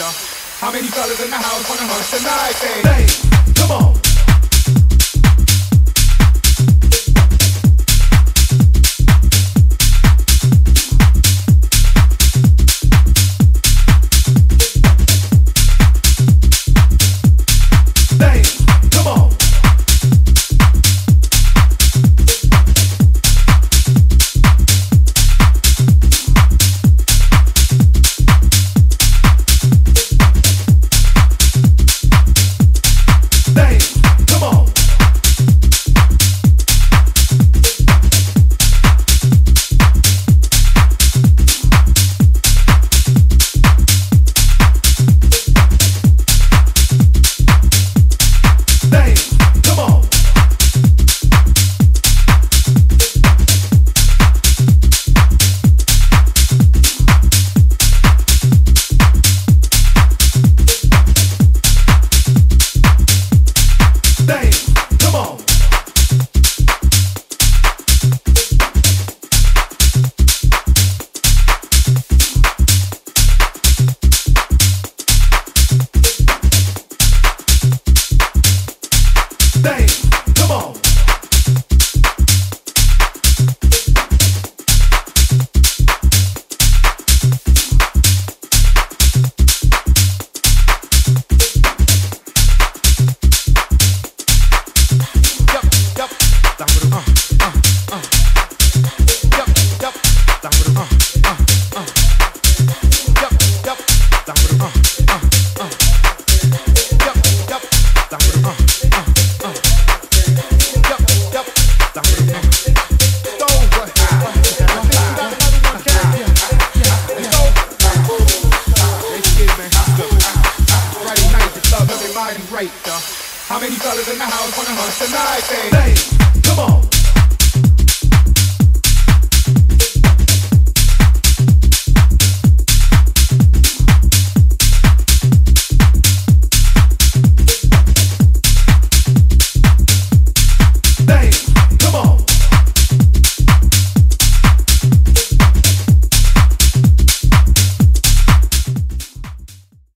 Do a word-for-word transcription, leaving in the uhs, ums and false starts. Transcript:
after. How many fellas in the house wanna hunt the night thing? Hey, come on. How many fellas in the house wanna hunt tonight? Hey.